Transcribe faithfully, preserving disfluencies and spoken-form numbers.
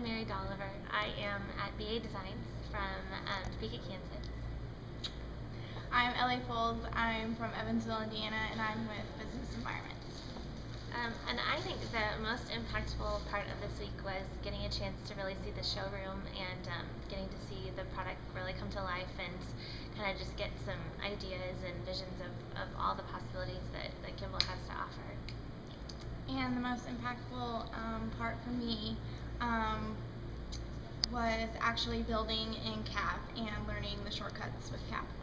I'm Mary Dolliver. I am at B A Designs from um, Topeka, Kansas. I'm Ellie Foles. I'm from Evansville, Indiana, and I'm with Business Environments. Um, and I think the most impactful part of this week was getting a chance to really see the showroom and um, getting to see the product really come to life and kind of just get some ideas and visions of, of all the possibilities that, that Kimball has to offer. And the most impactful um, part for me um, was actually building in C A P and learning the shortcuts with C A P.